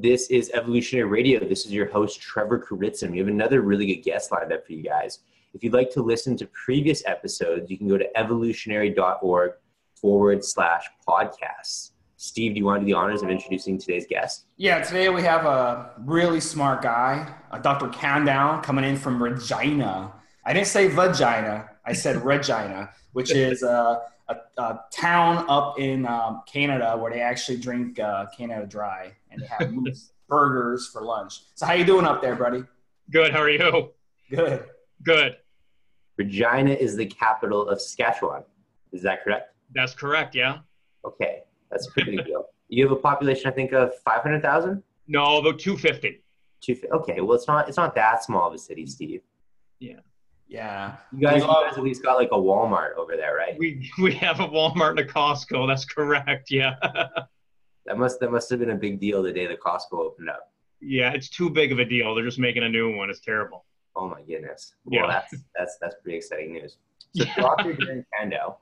This is Evolutionary Radio. This is your host, Trevor Kouritzin. We have another really good guest lined up for you guys. If you'd like to listen to previous episodes, you can go to evolutionary.org/podcasts. Steve, do you want to do the honors of introducing today's guest? Yeah, today we have a really smart guy, Dr. Candow, coming in from Regina. I didn't say vagina. I said Regina, which is a town up in Canada where they actually drink Canada Dry and they have burgers for lunch. So how you doing up there, buddy? Good. How are you? Good. Good. Regina is the capital of Saskatchewan. Is that correct? That's correct, yeah. Okay. That's a pretty big deal. You have a population, I think, of 500,000? No, about 250. Okay. Well, it's not that small of a city, Steve. Yeah. Yeah. You guys at least got like a Walmart over there, right? We have a Walmart and a Costco. That's correct. Yeah. That must have been a big deal the day the Costco opened up. Yeah, it's too big of a deal. They're just making a new one. It's terrible. Oh my goodness. Well, yeah. That's pretty exciting news. So yeah. Dr. Darren Candow,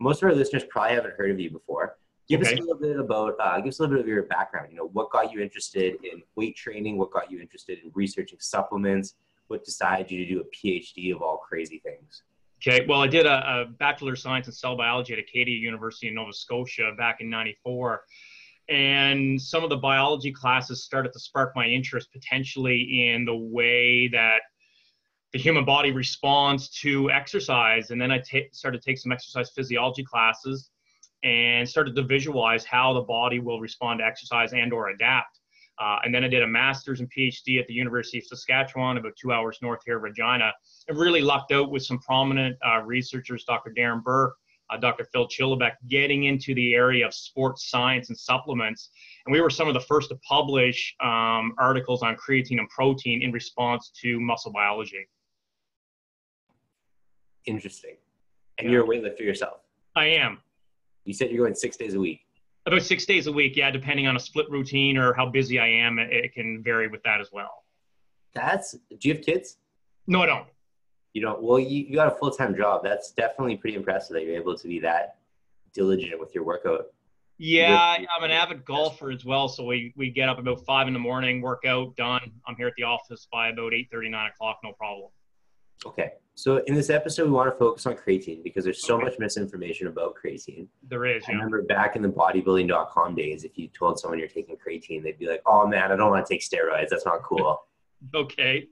most of our listeners probably haven't heard of you before. Give us a little bit of your background. You know, what got you interested in weight training? What got you interested in researching supplements? What decided you to do a PhD of all crazy things? Okay, well, I did a Bachelor of Science in Cell Biology at Acadia University in Nova Scotia back in '94. And some of the biology classes started to spark my interest potentially in the way that the human body responds to exercise. And then I started to take some exercise physiology classes and started to visualize how the body will respond to exercise and or adapt. And then I did a master's and PhD at the University of Saskatchewan, about 2 hours north here of Regina, and really lucked out with some prominent researchers, Dr. Darren Burke, Dr. Phil Chilibeck, getting into the area of sports science and supplements. And we were some of the first to publish articles on creatine and protein in response to muscle biology. Interesting. And yeah. You're a weightlifter yourself? I am. You said you're going 6 days a week? About 6 days a week, yeah, depending on a split routine or how busy I am, it can vary with that as well. Do you have kids? No, I don't. You don't? Well, you got a full-time job. That's definitely pretty impressive that you're able to be that diligent with your workout. Yeah, I'm an avid golfer as well, so we get up about 5 in the morning, workout, done. I'm here at the office by about 8:30, 9 o'clock, no problem. Okay. So in this episode, we want to focus on creatine because there's so much misinformation about creatine. There is. Yeah. I remember back in the bodybuilding.com days, if you told someone you're taking creatine, they'd be like, oh man, I don't want to take steroids. That's not cool. Okay.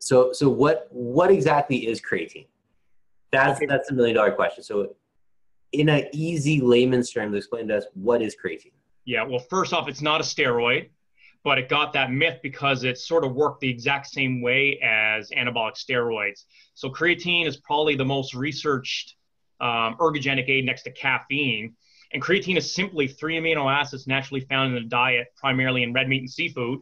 So what exactly is creatine? That's $1 million question. So in an easy layman's term, explain to us, what is creatine? Yeah. Well, first off, it's not a steroid. But it got that myth because it sort of worked the exact same way as anabolic steroids. So creatine is probably the most researched ergogenic aid next to caffeine. And creatine is simply 3 amino acids naturally found in the diet, primarily in red meat and seafood.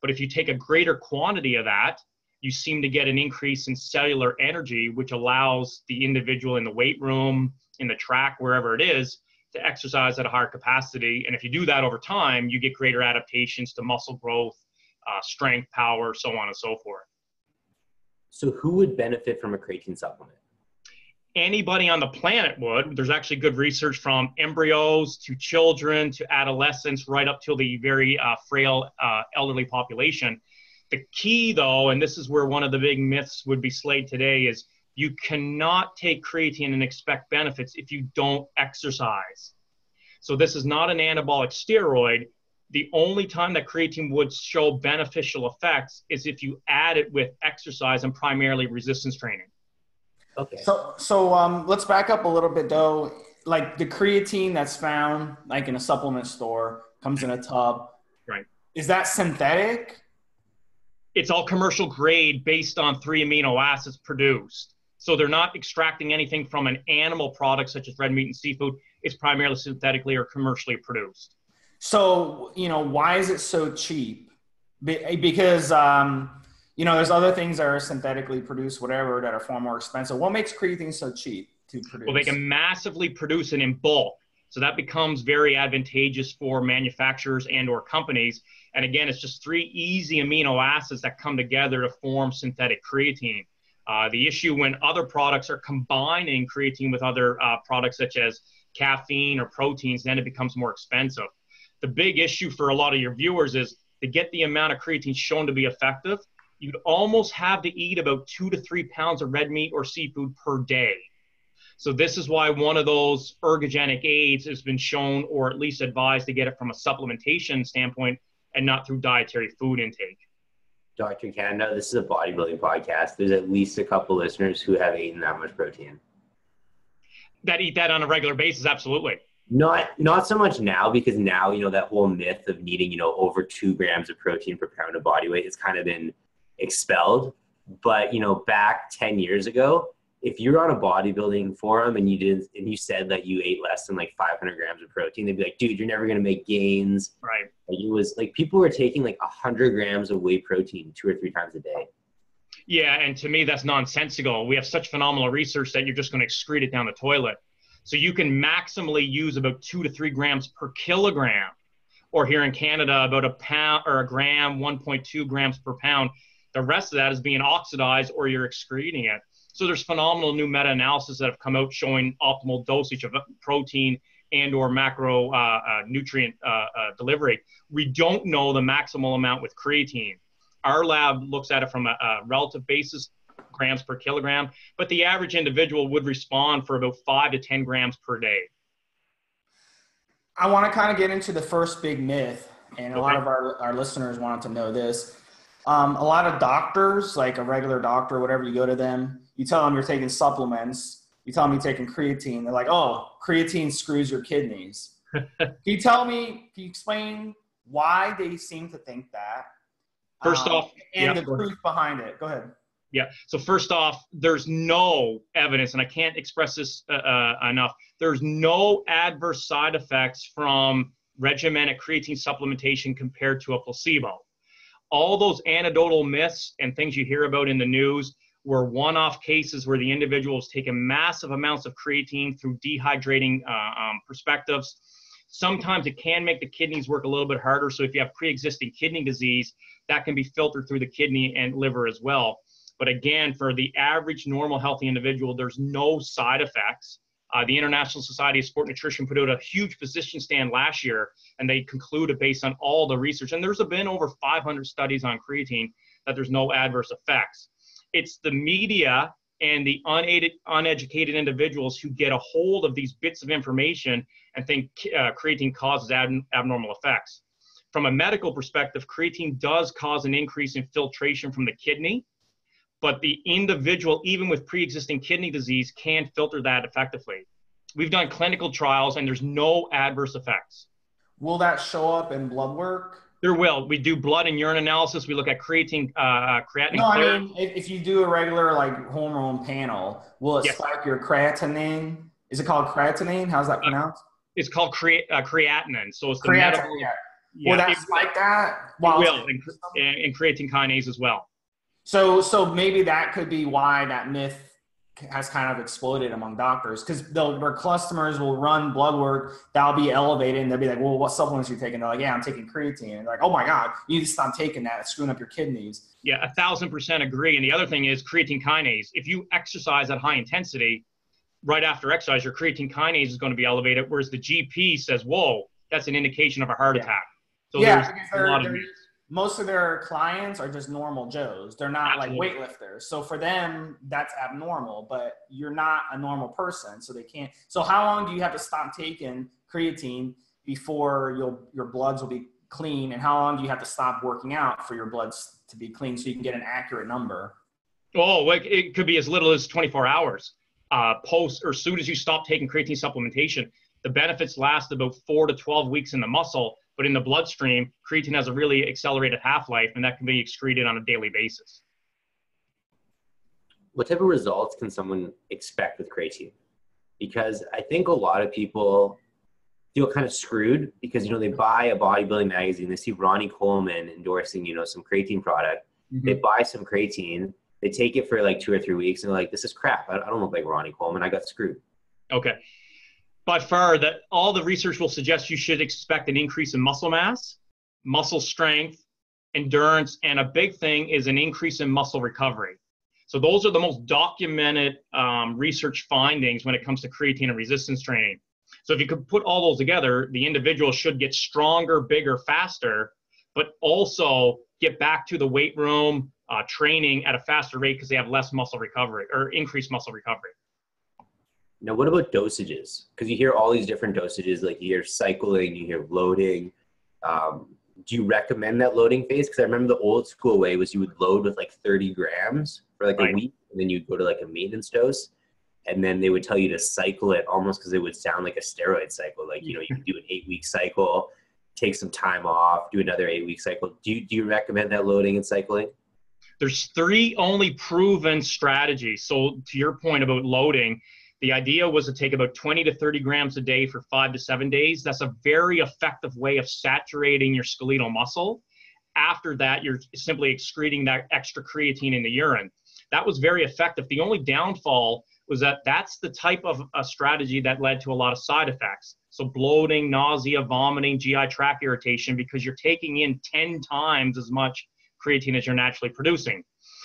But if you take a greater quantity of that, you seem to get an increase in cellular energy, which allows the individual in the weight room, in the track, wherever it is, to exercise at a higher capacity. And if you do that over time, you get greater adaptations to muscle growth, strength, power, so on and so forth. So who would benefit from a creatine supplement? Anybody on the planet would. There's actually good research from embryos to children to adolescents right up till the very frail elderly population. The key though, and this is where one of the big myths would be slayed today, is you cannot take creatine and expect benefits if you don't exercise. So this is not an anabolic steroid. The only time that creatine would show beneficial effects is if you add it with exercise and primarily resistance training. Okay. So let's back up a little bit though. Like the creatine that's found like in a supplement store comes in a tub. Right. Is that synthetic? It's all commercial grade based on 3 amino acids produced. So they're not extracting anything from an animal product such as red meat and seafood. It's primarily synthetically or commercially produced. So, you know, why is it so cheap? Because, you know, there's other things that are synthetically produced, whatever, that are far more expensive. What makes creatine so cheap to produce? Well, they can massively produce it in bulk. So that becomes very advantageous for manufacturers and or companies. And again, it's just 3 easy amino acids that come together to form synthetic creatine. The issue when other products are combining creatine with other products such as caffeine or proteins, then it becomes more expensive. The big issue for a lot of your viewers is to get the amount of creatine shown to be effective, you'd almost have to eat about 2 to 3 pounds of red meat or seafood per day. So this is why one of those ergogenic aids has been shown, or at least advised, to get it from a supplementation standpoint and not through dietary food intake. Dr. Candow, this is a bodybuilding podcast. There's at least a couple listeners who have eaten that much protein. That eat that on a regular basis, absolutely. Not so much now, because now, you know, that whole myth of needing, you know, over 2 grams of protein per pound of body weight has kind of been expelled. But, you know, back 10 years ago, if you were on a bodybuilding forum and you said that you ate less than like 500 grams of protein, they'd be like, dude, you're never going to make gains. Right. Like, it was like people were taking like 100 grams of whey protein 2 or 3 times a day. Yeah. And to me, that's nonsensical. We have such phenomenal research that you're just going to excrete it down the toilet. So you can maximally use about 2 to 3 grams per kilogram, or here in Canada, about a pound or a gram, 1.2 grams per pound. The rest of that is being oxidized or you're excreting it. So there's phenomenal new meta-analysis that have come out showing optimal dosage of protein and or macro nutrient delivery. We don't know the maximal amount with creatine. Our lab looks at it from a relative basis, grams per kilogram, but the average individual would respond for about 5 to 10 grams per day. I want to kind of get into the first big myth, and a lot of our listeners wanted to know this. A lot of doctors, like a regular doctor, whatever, you go to them, you tell them you're taking supplements, you tell them you're taking creatine. They're like, oh, creatine screws your kidneys. Can you explain why they seem to think that? First off. And the proof behind it. Go ahead. Yeah. So first off, there's no evidence, and I can't express this enough. There's no adverse side effects from regimented creatine supplementation compared to a placebo. All those anecdotal myths and things you hear about in the news were one-off cases where the individuals take massive amounts of creatine through dehydrating perspectives. Sometimes it can make the kidneys work a little bit harder. So if you have pre-existing kidney disease, that can be filtered through the kidney and liver as well. But again, for the average normal healthy individual, there's no side effects. The International Society of Sport Nutrition put out a huge physician stand last year, and they concluded based on all the research, and there's been over 500 studies on creatine, that there's no adverse effects. It's the media and the uneducated individuals who get a hold of these bits of information and think creatine causes abnormal effects. From a medical perspective, creatine does cause an increase in filtration from the kidney, but the individual, even with pre-existing kidney disease, can filter that effectively. We've done clinical trials and there's no adverse effects. Will that show up in blood work? There will. We do blood and urine analysis. We look at creatinine. No, I mean, if you do a regular like hormone panel, will it spike your creatinine? Is it called creatinine? How's that pronounced? It's called creatinine. So it's the metabolic. Yeah. Yeah. Will that spike that? It will, and creatine kinase as well. So maybe that could be why that myth has kind of exploded among doctors, because their customers will run blood work that'll be elevated, and they'll be like, well, what supplements are you taking? They're like, yeah, I'm taking creatine. And they're like, oh my God, you need to stop taking that. It's screwing up your kidneys. Yeah, 1000% agree. And the other thing is creatine kinase. If you exercise at high intensity, right after exercise, your creatine kinase is going to be elevated, whereas the GP says, whoa, that's an indication of a heart attack. So there's a lot of most of their clients are just normal Joes. They're not like weightlifters. So for them, that's abnormal, but you're not a normal person, so they can't. So how long do you have to stop taking creatine before your bloods will be clean? And how long do you have to stop working out for your bloods to be clean so you can get an accurate number? Oh, it could be as little as 24 hours post or soon as you stop taking creatine supplementation. The benefits last about 4 to 12 weeks in the muscle, but in the bloodstream, creatine has a really accelerated half-life, and that can be excreted on a daily basis. What type of results can someone expect with creatine? Because I think a lot of people feel kind of screwed because, you know, they buy a bodybuilding magazine, they see Ronnie Coleman endorsing, you know, some creatine product. Mm-hmm. They buy some creatine, they take it for like 2 or 3 weeks, and they're like, this is crap. I don't look like Ronnie Coleman. I got screwed. Okay. By far, that all the research will suggest you should expect an increase in muscle mass, muscle strength, endurance, and a big thing is an increase in muscle recovery. So those are the most documented research findings when it comes to creatine and resistance training. So if you could put all those together, the individual should get stronger, bigger, faster, but also get back to the weight room training at a faster rate because they have less muscle recovery or increased muscle recovery. Now, what about dosages? Because you hear all these different dosages, like you hear cycling, you hear loading. Do you recommend that loading phase? Because I remember the old school way was you would load with like 30 grams for like a week, and then you'd go to like a maintenance dose. And then they would tell you to cycle it almost because it would sound like a steroid cycle. Like, you know, you do an 8-week cycle, take some time off, do another 8-week cycle. Do you recommend that loading and cycling? There's three only proven strategies. So to your point about loading, the idea was to take about 20 to 30 grams a day for 5 to 7 days. That's a very effective way of saturating your skeletal muscle. After that, you're simply excreting that extra creatine in the urine. That was very effective. The only downfall was that that's the type of a strategy that led to a lot of side effects. So bloating, nausea, vomiting, GI tract irritation, because you're taking in 10 times as much creatine as you're naturally producing.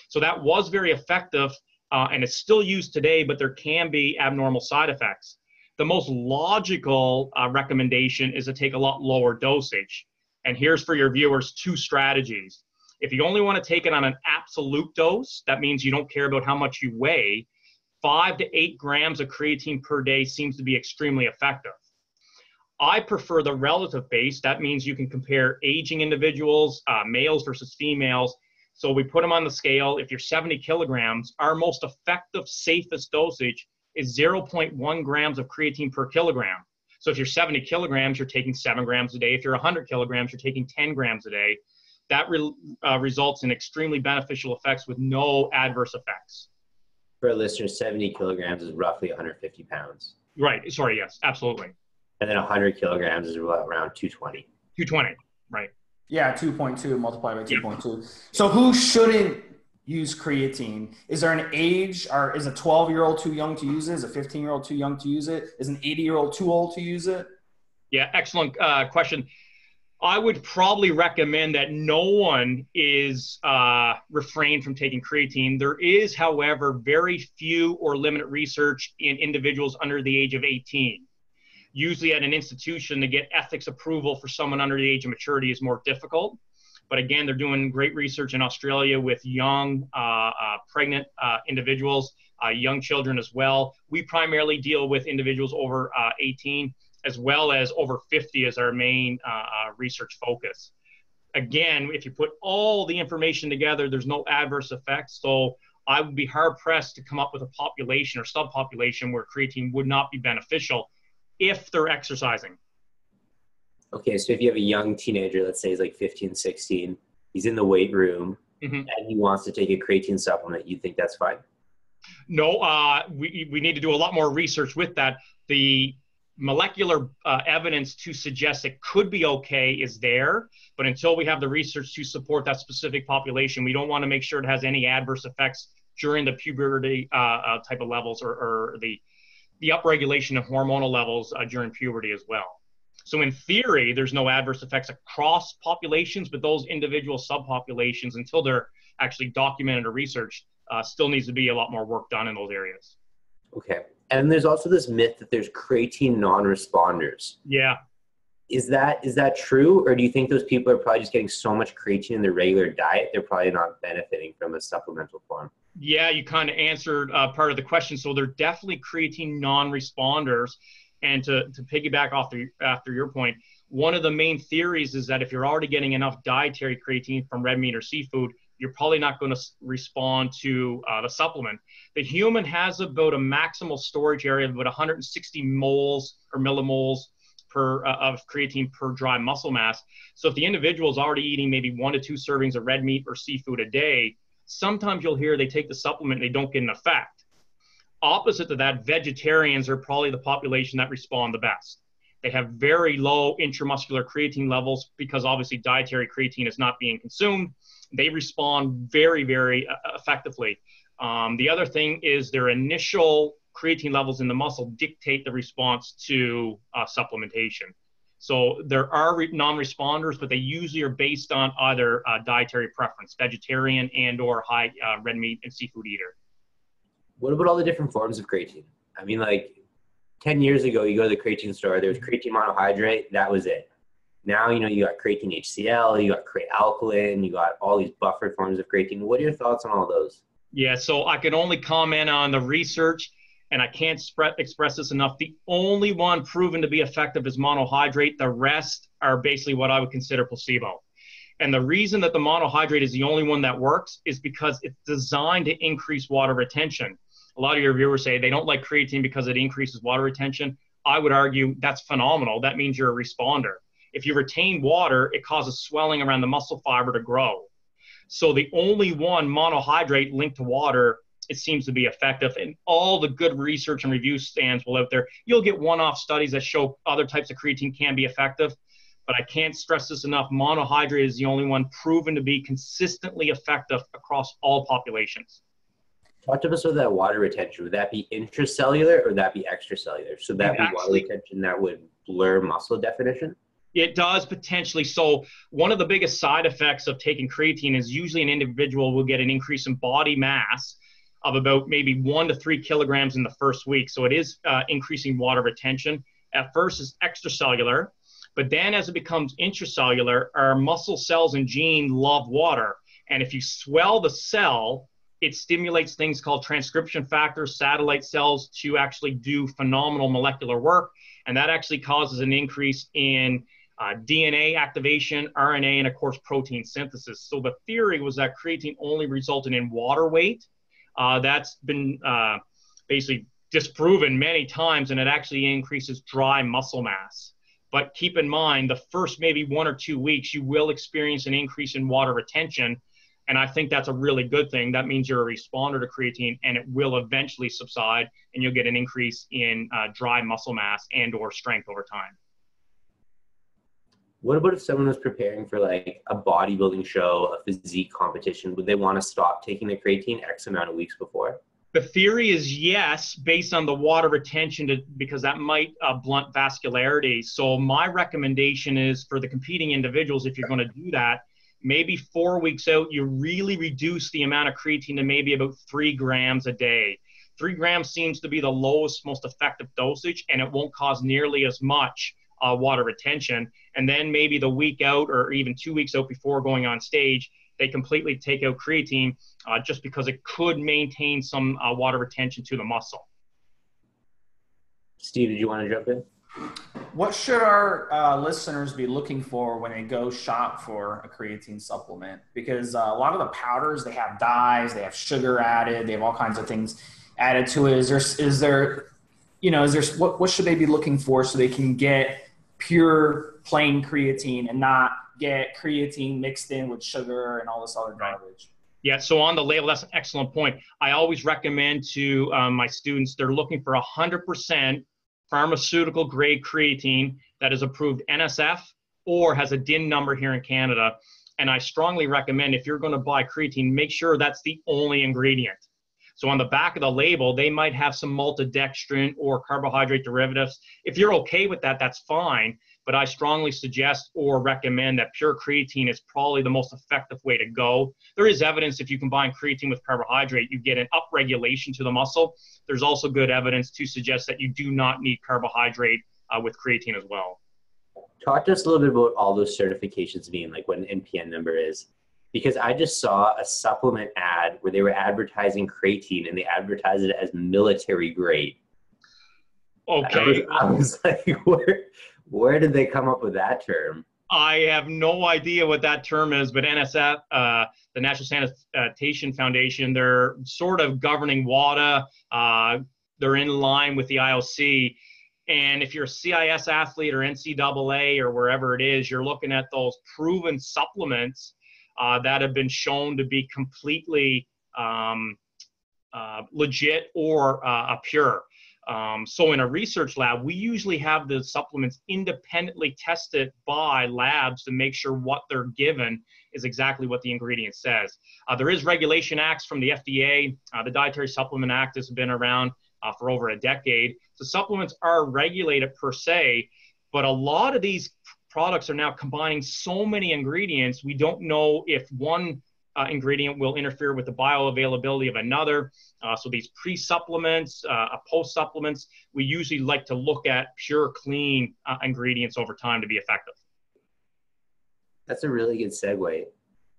So that was very effective and it's still used today, but there can be abnormal side effects. The most logical recommendation is to take a lot lower dosage. And here's for your viewers, two strategies. If you only want to take it on an absolute dose, that means you don't care about how much you weigh, 5 to 8 grams of creatine per day seems to be extremely effective. I prefer the relative base. That means you can compare aging individuals, males versus females. So we put them on the scale. If you're 70 kilograms, our most effective, safest dosage is 0.1 grams of creatine per kilogram. So if you're 70 kilograms, you're taking 7 grams a day. If you're 100 kilograms, you're taking 10 grams a day. That results in extremely beneficial effects with no adverse effects. For a listener, 70 kilograms is roughly 150 pounds. Right. Sorry. Yes, absolutely. And then 100 kilograms is around 220. 220. Right. Yeah. 2.2 multiplied by 2.2. Yeah. So who shouldn't use creatine? Is there an age, or is a 12-year-old too young to use it? Is a 15-year-old too young to use it? Is an 80-year-old too old to use it? Yeah. Excellent question. I would probably recommend that no one is refrained from taking creatine. There is, however, very few or limited research in individuals under the age of 18. Usually at an institution, to get ethics approval for someone under the age of maturity is more difficult. But again, they're doing great research in Australia with young, pregnant individuals, young children as well. We primarily deal with individuals over 18. As well as over 50 as our main research focus. Again, if you put all the information together, there's no adverse effects. So I would be hard pressed to come up with a population or subpopulation where creatine would not be beneficial if they're exercising. Okay, so if you have a young teenager, let's say he's like 15, 16, he's in the weight room and he wants to take a creatine supplement, you think that's fine? No, we need to do a lot more research with that. The molecular evidence to suggest it could be okay is there, but until we have the research to support that specific population, we don't want to make sure it has any adverse effects during the puberty type of levels or the upregulation of hormonal levels during puberty as well. So in theory, there's no adverse effects across populations, but those individual subpopulations, until they're actually documented or researched, still needs to be a lot more work done in those areas. Okay. And there's also this myth that there's creatine non-responders. Yeah. Is that true? Or do you think those people are probably just getting so much creatine in their regular diet, they're probably not benefiting from a supplemental form? Yeah, you kind of answered part of the question. So they're definitely creatine non-responders. And to piggyback off after your point, one of the main theories is that if you're already getting enough dietary creatine from red meat or seafood, you're probably not going to respond to the supplement. The human has about a maximal storage area of about 160 moles or millimoles per of creatine per dry muscle mass. So if the individual is already eating maybe 1 to 2 servings of red meat or seafood a day, sometimes you'll hear they take the supplement and they don't get an effect. Opposite to that, vegetarians are probably the population that respond the best. They have very low intramuscular creatine levels because obviously dietary creatine is not being consumed. They respond very, very effectively. The other thing is their initial creatine levels in the muscle dictate the response to supplementation. So there are non-responders, but they usually are based on either dietary preference, vegetarian and or high red meat and seafood eater. What about all the different forms of creatine? I mean, like 10 years ago, you go to the creatine store, there was creatine monohydrate, that was it. Now, you know, you got creatine HCl, you got creatine alkaline, you got all these buffered forms of creatine. What are your thoughts on all those? Yeah, so I can only comment on the research, and I can't express this enough. The only one proven to be effective is monohydrate. The rest are basically what I would consider placebo. And the reason that the monohydrate is the only one that works is because it's designed to increase water retention. A lot of your viewers say they don't like creatine because it increases water retention. I would argue that's phenomenal. That means you're a responder. If you retain water, it causes swelling around the muscle fiber to grow. So the only one, monohydrate linked to water, it seems to be effective. And all the good research and review stands will out there. You'll get one-off studies that show other types of creatine can be effective, but I can't stress this enough. Monohydrate is the only one proven to be consistently effective across all populations. Talk to us about that water retention. Would that be intracellular or would that be extracellular? So that would be water retention that would blur muscle definition? It does potentially. So one of the biggest side effects of taking creatine is usually an individual will get an increase in body mass of about maybe 1 to 3 kilograms in the first week. So it is increasing water retention. At first it's extracellular, but then as it becomes intracellular, our muscle cells and gene love water. And if you swell the cell, it stimulates things called transcription factors, satellite cells, to actually do phenomenal molecular work. And that actually causes an increase in DNA activation, RNA, and of course, protein synthesis. So the theory was that creatine only resulted in water weight. That's been basically disproven many times, and it actually increases dry muscle mass. But keep in mind, the first maybe 1 or 2 weeks, you will experience an increase in water retention. And I think that's a really good thing. That means you're a responder to creatine, and it will eventually subside, and you'll get an increase in dry muscle mass and or strength over time. What about if someone was preparing for like a bodybuilding show, a physique competition? Would they want to stop taking the creatine X amount of weeks before? The theory is yes, based on the water retention, because that might blunt vascularity. So my recommendation is for the competing individuals, if you're going to do that, maybe 4 weeks out, you really reduce the amount of creatine to maybe about 3 grams a day. 3 grams seems to be the lowest, most effective dosage, and it won't cause nearly as much water retention. And then maybe the week out or even 2 weeks out before going on stage, they completely take out creatine just because it could maintain some water retention to the muscle. Steve, did you want to jump in? What should our listeners be looking for when they go shop for a creatine supplement? Because a lot of the powders, they have dyes, they have sugar added, they have all kinds of things added to it. What should they be looking for so they can get pure plain creatine and not get creatine mixed in with sugar and all this other garbage? Yeah, so on the label, that's an excellent point. I always recommend to my students, they're looking for 100% pharmaceutical grade creatine that is approved NSF or has a DIN number here in Canada. And I strongly recommend if you're going to buy creatine, make sure that's the only ingredient. So on the back of the label, they might have some maltodextrin or carbohydrate derivatives. If you're okay with that, that's fine. But I strongly suggest or recommend that pure creatine is probably the most effective way to go. There is evidence if you combine creatine with carbohydrate, you get an upregulation to the muscle. There's also good evidence to suggest that you do not need carbohydrate with creatine as well. Talk to us a little bit about all those certifications mean, like what an NPN number is. Because I just saw a supplement ad where they were advertising creatine and they advertised it as military grade. Okay. I was like, where did they come up with that term? I have no idea what that term is, but NSF, the National Sanitation Foundation, they're sort of governing WADA. They're in line with the IOC. And if you're a CIS athlete or NCAA or wherever it is, you're looking at those proven supplements that have been shown to be completely legit or pure. So in a research lab, we usually have the supplements independently tested by labs to make sure what they're given is exactly what the ingredient says. There is regulation acts from the FDA. The Dietary Supplement Act has been around for over a decade. So supplements are regulated per se, but a lot of these products are now combining so many ingredients, we don't know if one ingredient will interfere with the bioavailability of another. So these pre-supplements, post-supplements, we usually like to look at pure, clean ingredients over time to be effective. That's a really good segue.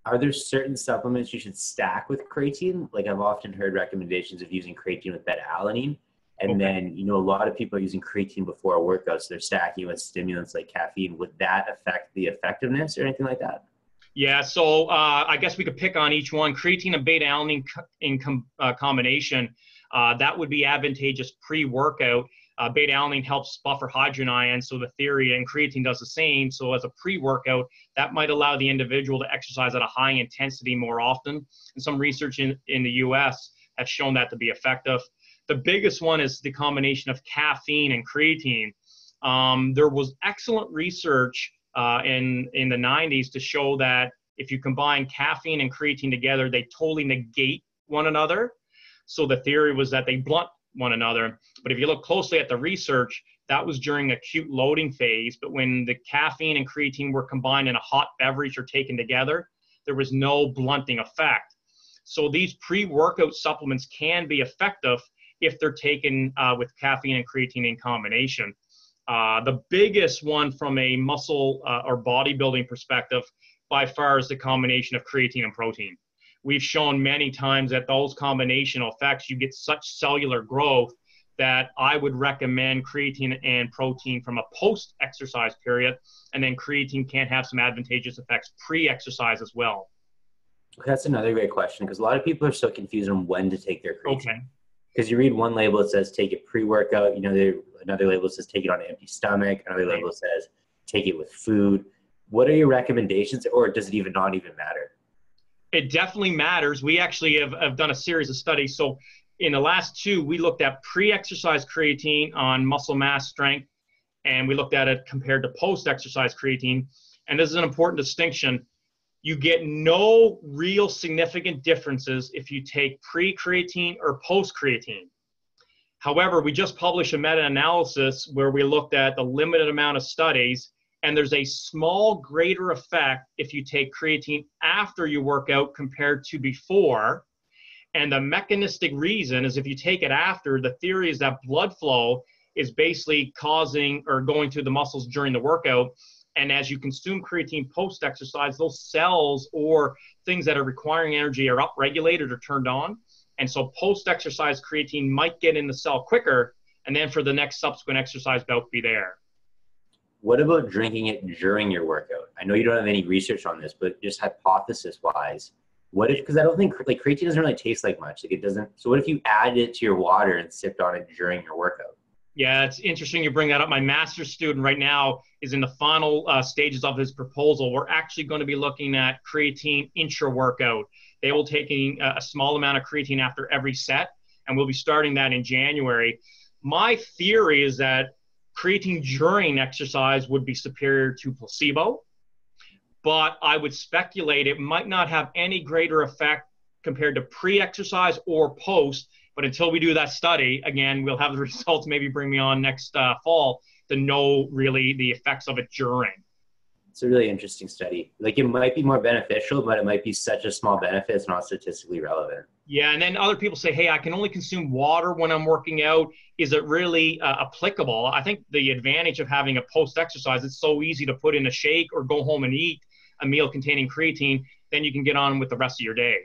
Are there certain supplements you should stack with creatine? Like, I've often heard recommendations of using creatine with beta-alanine. And then, you know, a lot of people are using creatine before a workout, so they're stacking with stimulants like caffeine. Would that affect the effectiveness or anything like that? Yeah, so I guess we could pick on each one. Creatine and beta-alanine combination, that would be advantageous pre-workout. Beta-alanine helps buffer hydrogen ions, so the theory, and creatine does the same. So as a pre-workout, that might allow the individual to exercise at a high intensity more often. And some research in the U.S. has shown that to be effective. The biggest one is the combination of caffeine and creatine. There was excellent research in the 90s to show that if you combine caffeine and creatine together, they totally negate one another. So the theory was that they blunt one another. But if you look closely at the research, that was during acute loading phase. But when the caffeine and creatine were combined in a hot beverage or taken together, there was no blunting effect. So these pre-workout supplements can be effective if they're taken with caffeine and creatine in combination. The biggest one from a muscle or bodybuilding perspective by far is the combination of creatine and protein. We've shown many times that those combinational effects, you get such cellular growth that I would recommend creatine and protein from a post-exercise period, and then creatine can have some advantageous effects pre-exercise as well. That's another great question, because a lot of people are so confused on when to take their creatine. Okay. Because you read one label, it says take it pre-workout. You know, another label says take it on an empty stomach. Another label says take it with food. What are your recommendations, or does it even not even matter? It definitely matters. We actually have done a series of studies. So in the last two, we looked at pre-exercise creatine on muscle mass strength, and we looked at it compared to post-exercise creatine. And this is an important distinction. You get no real significant differences if you take pre-creatine or post-creatine. However, we just published a meta-analysis where we looked at the limited amount of studies, and there's a small greater effect if you take creatine after you work out compared to before. And the mechanistic reason is if you take it after, the theory is that blood flow is basically causing or going to the muscles during the workout. And as you consume creatine post-exercise, those cells or things that are requiring energy are upregulated or turned on. And so post-exercise creatine might get in the cell quicker, and then for the next subsequent exercise bout be there. What about drinking it during your workout? I know you don't have any research on this, but just hypothesis-wise, what if, because I don't think, like, creatine doesn't really taste like much. Like, it doesn't, so what if you add it to your water and sipped on it during your workout? Yeah, it's interesting you bring that up. My master's student right now is in the final stages of his proposal. We're actually going to be looking at creatine intra-workout. They will take a small amount of creatine after every set, and we'll be starting that in January. My theory is that creatine during exercise would be superior to placebo, but I would speculate it might not have any greater effect compared to pre-exercise or post. But until we do that study, again, we'll have the results, maybe bring me on next fall to know really the effects of it during. It's a really interesting study. Like, it might be more beneficial, but it might be such a small benefit, it's not statistically relevant. Yeah, and then other people say, hey, I can only consume water when I'm working out. Is it really applicable? I think the advantage of having a post-exercise, it's so easy to put in a shake or go home and eat a meal containing creatine, then you can get on with the rest of your day.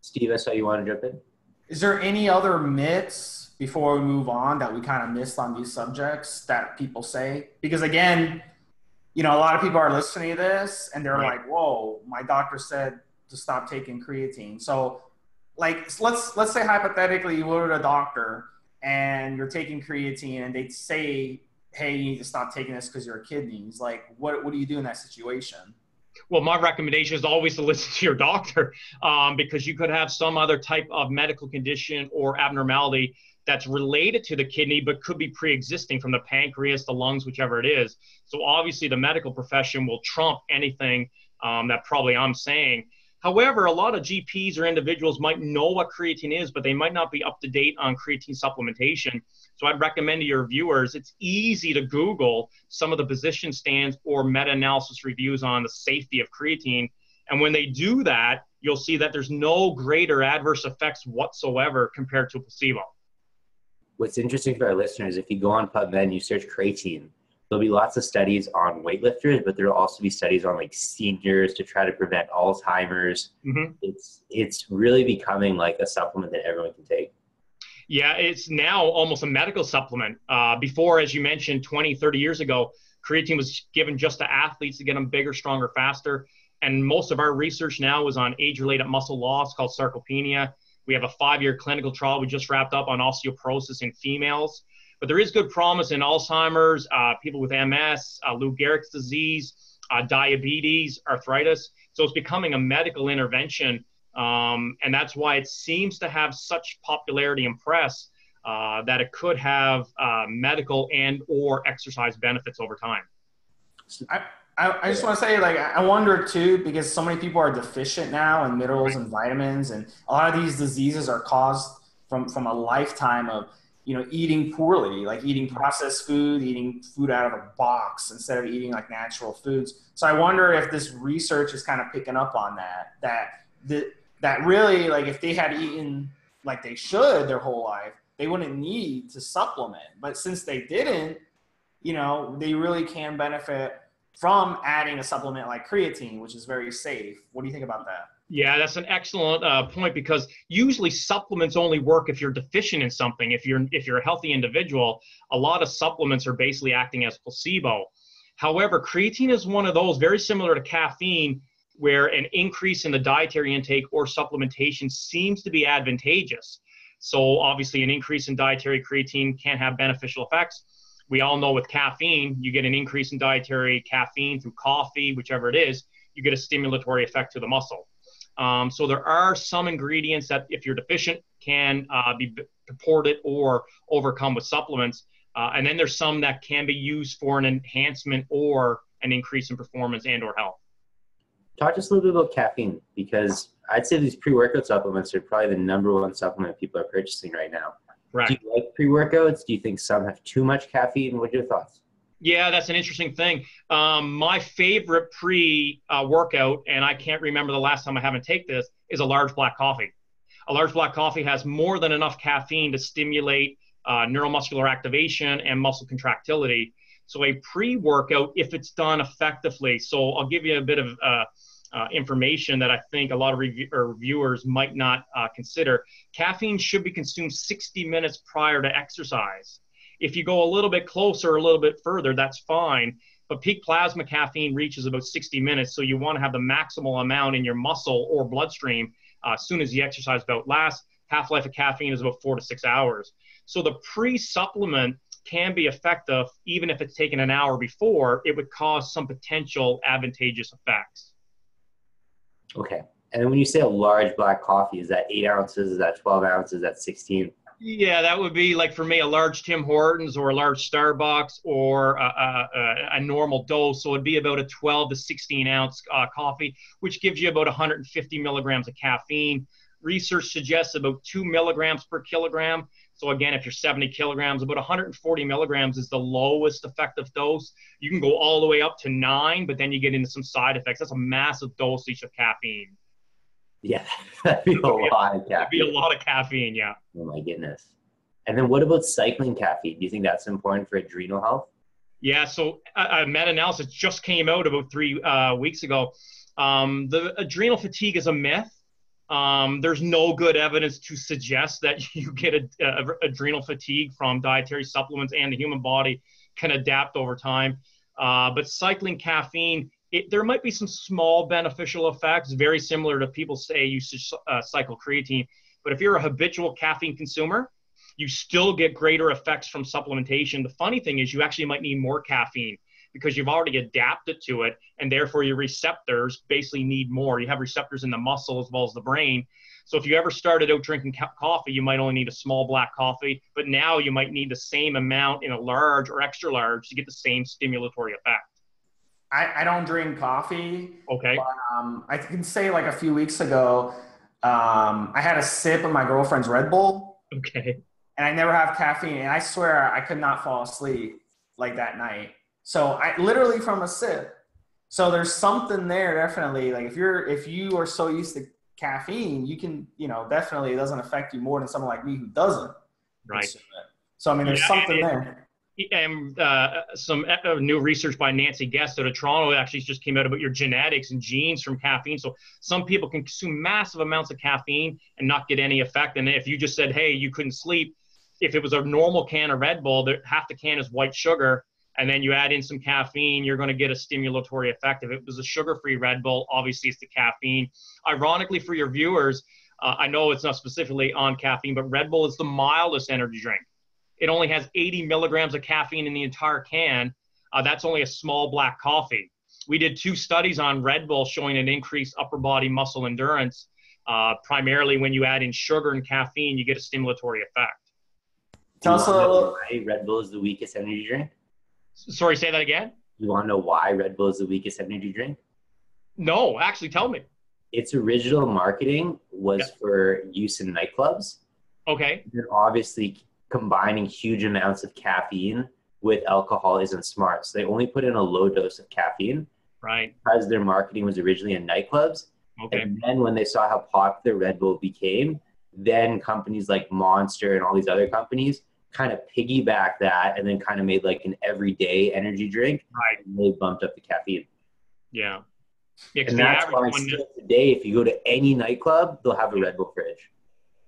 Steve, I saw you want to jump in. Is there any other myths before we move on that we kind of missed on these subjects that people say? Because again, you know, a lot of people are listening to this and they're like, whoa, my doctor said to stop taking creatine. So like, let's say hypothetically you go to the doctor and you're taking creatine and they say, hey, you need to stop taking this because your kidneys. Like, what do you do in that situation? Well, my recommendation is always to listen to your doctor because you could have some other type of medical condition or abnormality that's related to the kidney but could be pre-existing from the pancreas, the lungs, whichever it is. So obviously the medical profession will trump anything that probably I'm saying. However, a lot of GPs or individuals might know what creatine is, but they might not be up to date on creatine supplementation. So I'd recommend to your viewers, it's easy to Google some of the position stands or meta-analysis reviews on the safety of creatine. And when they do that, you'll see that there's no greater adverse effects whatsoever compared to placebo. What's interesting for our listeners, if you go on PubMed and you search creatine, There'll be lots of studies on weightlifters, but there'll also be studies on like seniors to try to prevent Alzheimer's. Mm-hmm. It's really becoming like a supplement that everyone can take. Yeah, it's now almost a medical supplement. Before, as you mentioned, 20, 30 years ago, creatine was given just to athletes to get them bigger, stronger, faster. And most of our research now is on age-related muscle loss called sarcopenia. We have a 5-year clinical trial we just wrapped up on osteoporosis in females. But there is good promise in Alzheimer's, people with MS, Lou Gehrig's disease, diabetes, arthritis. So it's becoming a medical intervention. And that's why it seems to have such popularity in press that it could have medical and or exercise benefits over time. I just want to say, like, I wonder too, because so many people are deficient now in minerals and vitamins, and a lot of these diseases are caused from a lifetime of, you know, eating poorly, like eating processed food, eating food out of a box instead of eating like natural foods. So I wonder if this research is kind of picking up on that really, like, if they had eaten like they should their whole life, they wouldn't need to supplement. But since they didn't, you know, they really can benefit from adding a supplement like creatine, which is very safe. What do you think about that? Yeah, that's an excellent point, because usually supplements only work if you're deficient in something. If you're a healthy individual, a lot of supplements are basically acting as placebo. However, creatine is one of those, very similar to caffeine, where an increase in the dietary intake or supplementation seems to be advantageous. So obviously an increase in dietary creatine can have beneficial effects. We all know with caffeine, you get an increase in dietary caffeine through coffee, whichever it is, you get a stimulatory effect to the muscle. So there are some ingredients that if you're deficient can be supported or overcome with supplements. And then there's some that can be used for an enhancement or an increase in performance and or health. Talk us a little bit about caffeine, because I'd say these pre-workout supplements are probably the #1 supplement people are purchasing right now. Right. Do you like pre-workouts? Do you think some have too much caffeine? What are your thoughts? Yeah, that's an interesting thing. My favorite pre-workout, and I can't remember the last time I haven't taken this, is a large black coffee. A large black coffee has more than enough caffeine to stimulate neuromuscular activation and muscle contractility. So a pre-workout, if it's done effectively, so I'll give you a bit of information that I think a lot of reviewers might not consider. Caffeine should be consumed 60 minutes prior to exercise. If you go a little bit closer, a little bit further, that's fine. But peak plasma caffeine reaches about 60 minutes, so you want to have the maximal amount in your muscle or bloodstream as soon as the exercise bout lasts. Half-life of caffeine is about 4 to 6 hours. So the pre-supplement can be effective. Even if it's taken an hour before, it would cause some potential advantageous effects. Okay. And then when you say a large black coffee, is that 8 ounces? Is that 12 ounces? Is that 16? Yeah, that would be like, for me, a large Tim Hortons or a large Starbucks or a normal dose. So it'd be about a 12 to 16 ounce coffee, which gives you about 150 milligrams of caffeine. Research suggests about 2 milligrams per kilogram. So again, if you're 70 kilograms, about 140 milligrams is the lowest effective dose. You can go all the way up to 9, but then you get into some side effects. That's a massive dosage of caffeine. Yeah, that'd be a lot of caffeine. That'd be a lot of caffeine, yeah. Oh my goodness. And then what about cycling caffeine? Do you think that's important for adrenal health? Yeah, so a meta-analysis just came out about 3 weeks ago. The adrenal fatigue is a myth. There's no good evidence to suggest that you get adrenal fatigue from dietary supplements, and the human body can adapt over time. But cycling caffeine, there might be some small beneficial effects, very similar to people say you should cycle creatine. But if you're a habitual caffeine consumer, you still get greater effects from supplementation. The funny thing is you actually might need more caffeine, because you've already adapted to it, and therefore your receptors basically need more. You have receptors in the muscle as well as the brain. So if you ever started out drinking coffee, you might only need a small black coffee, but now you might need the same amount in a large or extra large to get the same stimulatory effect. I don't drink coffee. Okay. But, I can say, like, a few weeks ago, I had a sip of my girlfriend's Red Bull. Okay. And I never have caffeine, and I swear I could not fall asleep like that night. So I literally from a sip. So there's something there, definitely. Like, if you are so used to caffeine, you can, you know, definitely it doesn't affect you more than someone like me who doesn't. Right. So I mean, there's something there. and some new research by Nancy Guest out of Toronto actually just came out about your genetics and genes from caffeine. So some people can consume massive amounts of caffeine and not get any effect. And if you just said, hey, you couldn't sleep, if it was a normal can of Red Bull, half the can is white sugar. And then you add in some caffeine, you're going to get a stimulatory effect. If it was a sugar-free Red Bull, obviously it's the caffeine. Ironically, for your viewers, I know it's not specifically on caffeine, but Red Bull is the mildest energy drink. It only has 80 milligrams of caffeine in the entire can. That's only a small black coffee. We did 2 studies on Red Bull showing an increased upper body muscle endurance. Primarily when you add in sugar and caffeine, you get a stimulatory effect. Tell us a little. Red Bull is the weakest energy drink. Sorry, say that again? You want to know why Red Bull is the weakest energy drink? No, actually, tell me. Its original marketing was for use in nightclubs. Okay. They're obviously combining huge amounts of caffeine with alcohol isn't smart. So they only put in a low dose of caffeine. Right. Because their marketing was originally in nightclubs. Okay. And then when they saw how popular Red Bull became, then companies like Monster and all these other companies kind of piggyback that and then kind of made like an everyday energy drink. Right. And they bumped up the caffeine. Yeah. And that's why still today, if you go to any nightclub, they'll have a Red Bull fridge.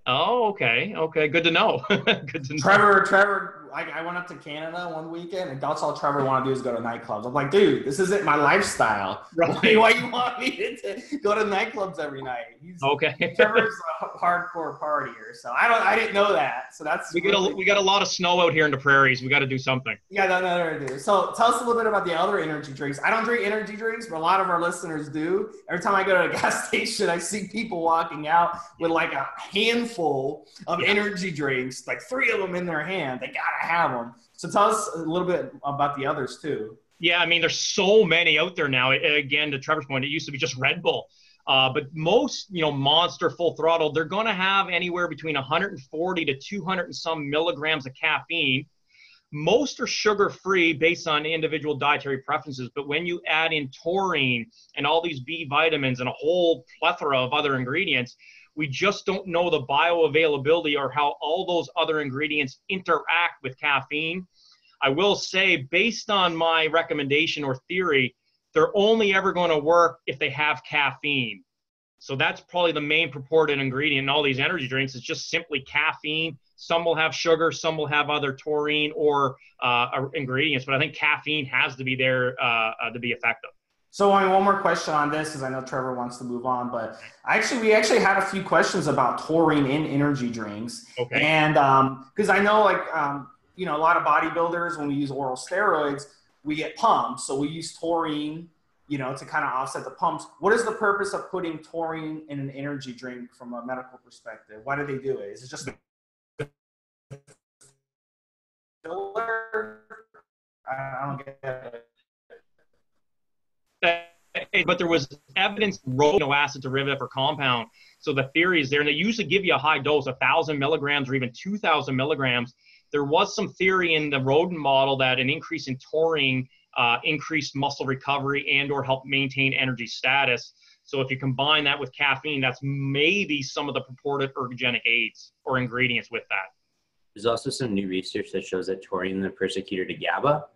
Oh, okay. Okay. Good to know. Good to know. Trevor, I went up to Canada one weekend and that's all Trevor wanted to do is go to nightclubs. I'm like, dude, this isn't my lifestyle. Right. Why you want me to go to nightclubs every night? Okay. Trevor's a hardcore partier. So I didn't know that. So that's, we got a lot of snow out here in the prairies. We got to do something. Yeah, no. So tell us a little bit about the other energy drinks. I don't drink energy drinks, but a lot of our listeners do. Every time I go to a gas station, I see people walking out with like a handful of energy drinks, like 3 of them in their hand. They gotta have them. So tell us a little bit about the others too. Yeah, I mean, there's so many out there now. Again, to Trevor's point, it used to be just Red Bull, but most, you know, Monster, Full Throttle, they're gonna have anywhere between 140 to 200 and some milligrams of caffeine. Most are sugar-free based on individual dietary preferences, but when you add in taurine and all these B vitamins and a whole plethora of other ingredients, we just don't know the bioavailability or how all those other ingredients interact with caffeine. I will say, based on my recommendation or theory, they're only ever going to work if they have caffeine. So that's probably the main purported ingredient in all these energy drinks. It's just simply caffeine. Some will have sugar, some will have other taurine or ingredients, but I think caffeine has to be there to be effective. So I mean, one more question on this, because I know Trevor wants to move on, but we actually had a few questions about taurine in energy drinks. Okay. And because I know, like, you know, a lot of bodybuilders, when we use oral steroids, we get pumps. So we use taurine, you know, to kind of offset the pumps. What is the purpose of putting taurine in an energy drink from a medical perspective? Why do they do it? Is it just filler? I don't get it. But there was evidence amino acid derivative or compound. So the theory is there, and they usually give you a high dose, 1,000 milligrams or even 2,000 milligrams. There was some theory in the rodent model that an increase in taurine increased muscle recovery and or helped maintain energy status. So if you combine that with caffeine, that's maybe some of the purported ergogenic aids or ingredients with that. There's also some new research that shows that taurine is the persecutor to GABA.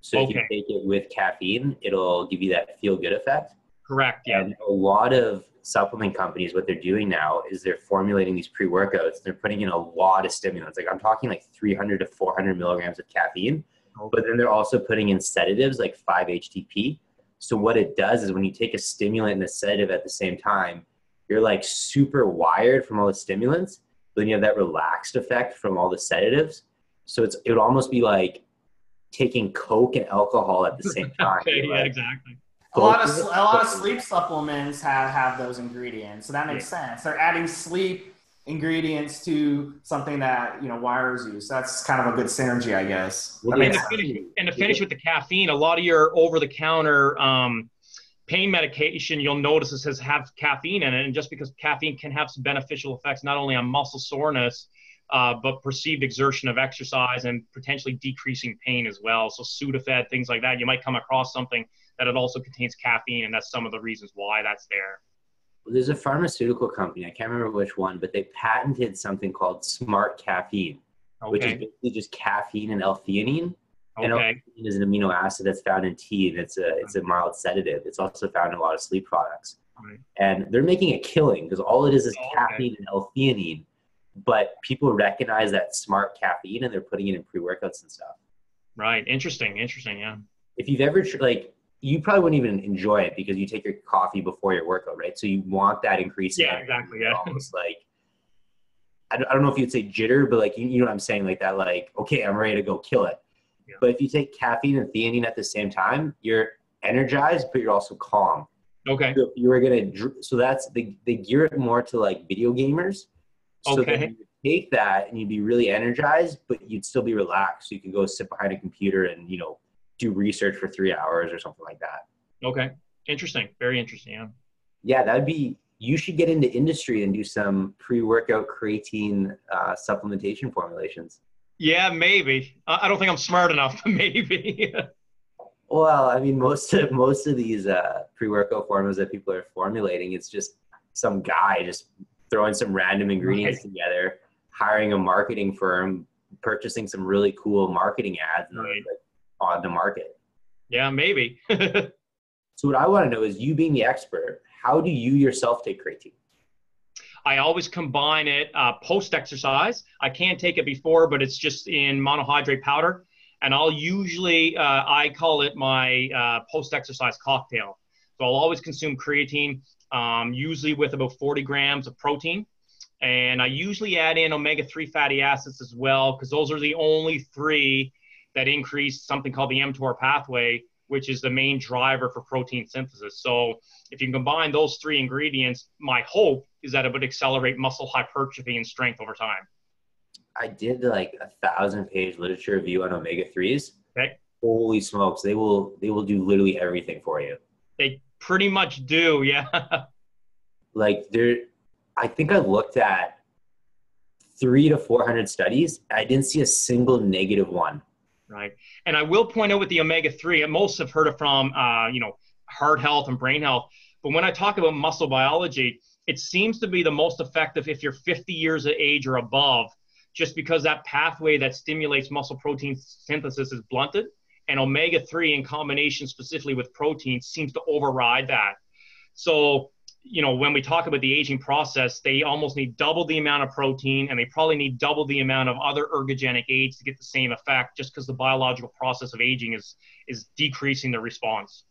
So if you take it with caffeine, it'll give you that feel-good effect. Correct, yeah. And a lot of supplement companies, what they're doing now is they're formulating these pre-workouts. They're putting in a lot of stimulants. Like, I'm talking like 300 to 400 milligrams of caffeine, but then they're also putting in sedatives like 5-HTP. So what it does is when you take a stimulant and a sedative at the same time, you're like super wired from all the stimulants, but then you have that relaxed effect from all the sedatives. So it would almost be like taking Coke and alcohol at the same time. Okay, yeah, exactly. A lot of sleep supplements have those ingredients, so that makes sense. They're adding sleep ingredients to something that, you know, wires you. So that's kind of a good synergy, I guess. And to finish with the caffeine, a lot of your over-the-counter pain medication, you'll notice it says have caffeine in it, and just because caffeine can have some beneficial effects not only on muscle soreness, but perceived exertion of exercise and potentially decreasing pain as well. So Sudafed, things like that, you might come across something that it also contains caffeine, and that's some of the reasons why that's there. Well, there's a pharmaceutical company, I can't remember which one, but they patented something called smart caffeine, which is basically just caffeine and L-theanine And L-carnitine is an amino acid that's found in tea, and it's a mild sedative. It's also found in a lot of sleep products. Right. And they're making a killing because all it is caffeine and L-theanine, but people recognize that smart caffeine and they're putting it in pre-workouts and stuff. Right. Interesting. Interesting. Yeah. If you've ever, like, you probably wouldn't even enjoy it because you take your coffee before your workout, right? So you want that increase. Yeah, exactly. Yeah. Almost like, I don't know if you'd say jitter, but like, you know what I'm saying? Like that, like, okay, I'm ready to go kill it. Yeah. But if you take caffeine and theanine at the same time, you're energized, but you're also calm. Okay. So if you were going to, so that's, they gear it more to like video gamers. So okay. You take that and you'd be really energized, but you'd still be relaxed. So you could go sit behind a computer and, you know, do research for 3 hours or something like that. Okay. Interesting. Very interesting. Yeah. Yeah. That'd be, you should get into industry and do some pre-workout creatine supplementation formulations. Yeah, maybe. I don't think I'm smart enough, but maybe. Well, I mean, most of these pre-workout formulas that people are formulating, it's just some guy just throwing some random ingredients together, hiring a marketing firm, purchasing some really cool marketing ads, and like, on the market. Yeah, maybe. So what I want to know is, you being the expert, how do you yourself take creatine? I always combine it post-exercise. I can't take it before, but it's just in monohydrate powder. And I'll usually, I call it my post-exercise cocktail. So I'll always consume creatine, usually with about 40 grams of protein. And I usually add in omega-3 fatty acids as well, because those are the only three that increase something called the mTOR pathway, which is the main driver for protein synthesis. So if you can combine those three ingredients, my hope is that it would accelerate muscle hypertrophy and strength over time. I did like a 1,000-page literature review on omega-3s. Okay. Holy smokes. They will do literally everything for you. They pretty much do. Yeah. Like there, I think I looked at 300 to 400 studies. I didn't see a single negative one. Right. And I will point out with the omega-3, and most have heard it from, you know, heart health and brain health. But when I talk about muscle biology, it seems to be the most effective if you're 50 years of age or above, just because that pathway that stimulates muscle protein synthesis is blunted. And omega-3 in combination specifically with protein seems to override that. So, you know, when we talk about the aging process, they almost need double the amount of protein, and they probably need double the amount of other ergogenic aids to get the same effect, just because the biological process of aging is decreasing the response.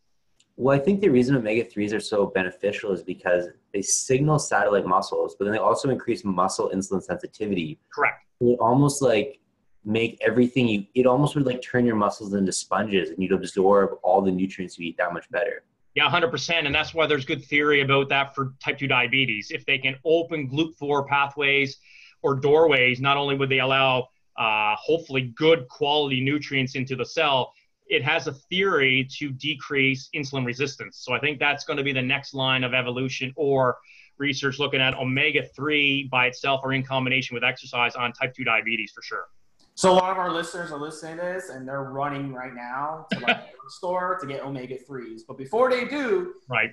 Well, I think the reason omega-3s are so beneficial is because they signal satellite muscles, but then they also increase muscle insulin sensitivity. Correct. It almost like make everything you, it almost would like turn your muscles into sponges, and you'd absorb all the nutrients you eat that much better. Yeah, 100%. And that's why there's good theory about that for type 2 diabetes. If they can open GLUT4 pathways or doorways, not only would they allow hopefully good quality nutrients into the cell, it has a theory to decrease insulin resistance. So I think that's going to be the next line of evolution or research, looking at omega-3 by itself or in combination with exercise on type 2 diabetes for sure. So a lot of our listeners are listening to this, and they're running right now to like the store to get omega-3s. But before they do, right,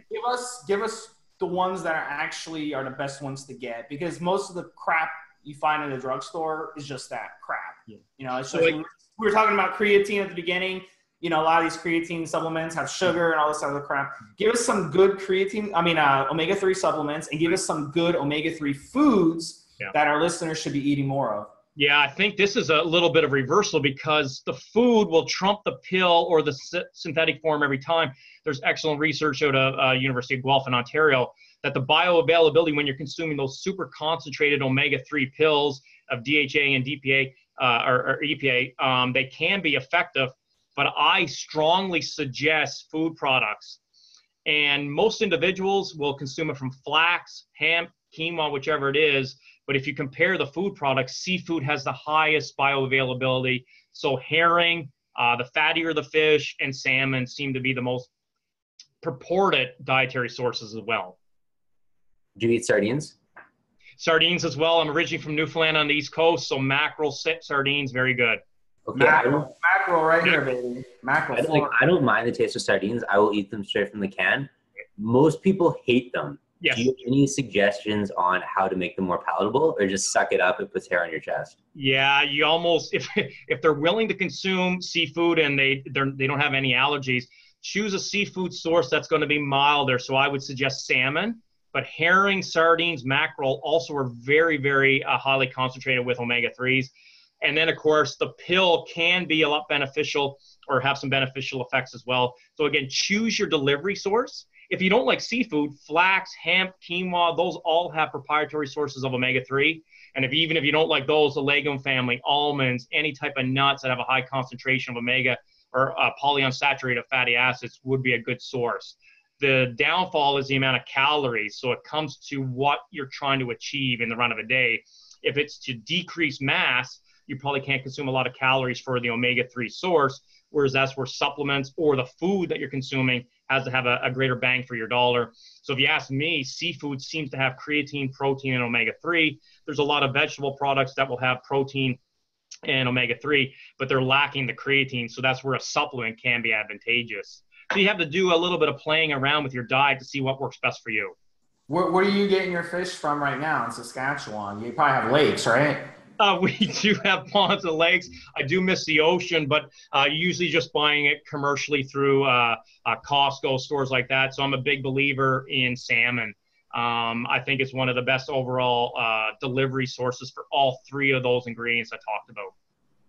give us the ones that are actually are the best ones to get, because most of the crap you find in the drugstore is just that crap. Yeah. You know, it's just, we were talking about creatine at the beginning. You know, a lot of these creatine supplements have sugar and all this other crap. Give us some good omega-3 supplements, and give us some good omega-3 foods that our listeners should be eating more of. Yeah, I think this is a little bit of reversal, because the food will trump the pill or the synthetic form every time. There's excellent research out of University of Guelph in Ontario that the bioavailability when you're consuming those super concentrated omega-3 pills of DHA and DPA or EPA, they can be effective, but I strongly suggest food products. And most individuals will consume it from flax, hemp, quinoa, whichever it is. But if you compare the food products, seafood has the highest bioavailability. So herring, the fattier the fish, and salmon seem to be the most purported dietary sources as well. Do you eat sardines? Sardines as well. I'm originally from Newfoundland on the East Coast, so mackerel, sardines, very good. Okay, mackerel right here, baby. Mackerel. I don't mind the taste of sardines. I will eat them straight from the can. Most people hate them. Yeah. Do you have any suggestions on how to make them more palatable, or just suck it up, it puts hair on your chest? Yeah, you almost, if they're willing to consume seafood and they don't have any allergies, choose a seafood source that's going to be milder. So I would suggest salmon, but herring, sardines, mackerel also are very, very highly concentrated with omega-3s. And then, of course, the pill can be a lot beneficial or have some beneficial effects as well. So again, choose your delivery source. If you don't like seafood, flax, hemp, quinoa, those all have proprietary sources of omega-3. And even if you don't like those, the legume family, almonds, any type of nuts that have a high concentration of omega or polyunsaturated fatty acids would be a good source. The downfall is the amount of calories. So it comes to what you're trying to achieve in the run of a day. If it's to decrease mass, you probably can't consume a lot of calories for the omega-3 source, whereas that's where supplements or the food that you're consuming has to have a greater bang for your dollar. So if you ask me, seafood seems to have creatine, protein, and omega-3. There's a lot of vegetable products that will have protein and omega-3, but they're lacking the creatine, so that's where a supplement can be advantageous. So you have to do a little bit of playing around with your diet to see what works best for you. Where are you getting your fish from right now in Saskatchewan? You probably have lakes, right? We do have ponds and lakes. I do miss the ocean, but usually just buying it commercially through Costco, stores like that. So I'm a big believer in salmon. I think it's one of the best overall delivery sources for all three of those ingredients I talked about.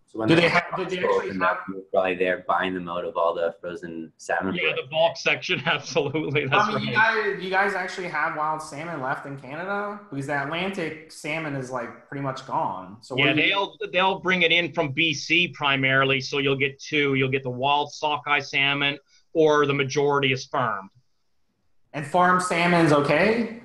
So when do they actually have you're probably there buying them out of all the frozen salmon? Yeah, the bulk section, absolutely. That's right. You guys actually have wild salmon left in Canada? Because the Atlantic salmon is like pretty much gone. So yeah, they'll bring it in from BC primarily. So you'll get two. You'll get the wild sockeye salmon, or the majority is farmed. And farm salmon's okay?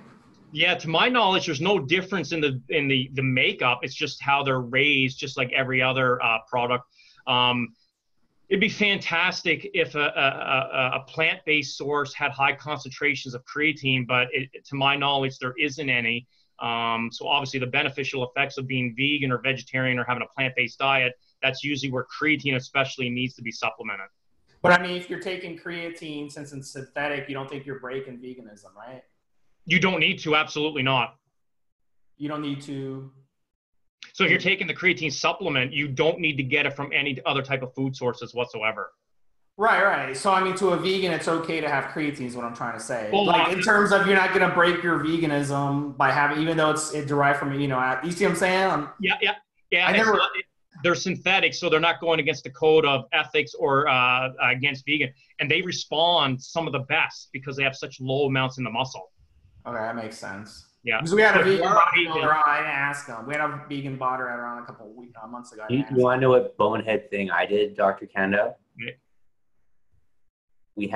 Yeah, to my knowledge, there's no difference in the makeup. It's just how they're raised, just like every other product. It'd be fantastic if a plant-based source had high concentrations of creatine, but to my knowledge, there isn't any. So obviously, the beneficial effects of being vegan or vegetarian or having a plant-based diet, that's usually where creatine especially needs to be supplemented. But I mean, if you're taking creatine, since it's synthetic, you don't think you're breaking veganism, right? You don't need to, absolutely not. You don't need to. So if you're taking the creatine supplement, you don't need to get it from any other type of food sources whatsoever. Right, right. So I mean, to a vegan, it's okay to have creatine is what I'm trying to say. Well, like in terms of you're not going to break your veganism by having, even though it's derived from, you know, you see what I'm saying? Yeah. They're synthetic, so they're not going against the code of ethics or against vegan. And they respond some of the best because they have such low amounts in the muscle. Okay, that makes sense. Yeah. Because we had a vegan bodybuilder on, I didn't ask them. We had a vegan bodybuilder on a couple of weeks, months ago. You want to know what bonehead thing I did, Dr. Candow? Yeah. We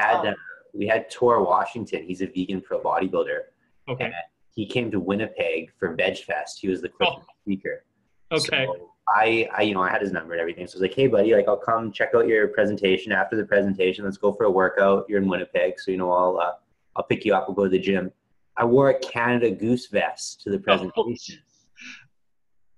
had Tor Washington. He's a vegan pro bodybuilder. Okay. And he came to Winnipeg for Veg Fest. He was the speaker. Okay. So I had his number and everything. So I was like, hey, buddy, like, I'll come check out your presentation. After the presentation, let's go for a workout. You're in Winnipeg, so, you know, I'll pick you up. We'll go to the gym. I wore a Canada Goose vest to the presentation,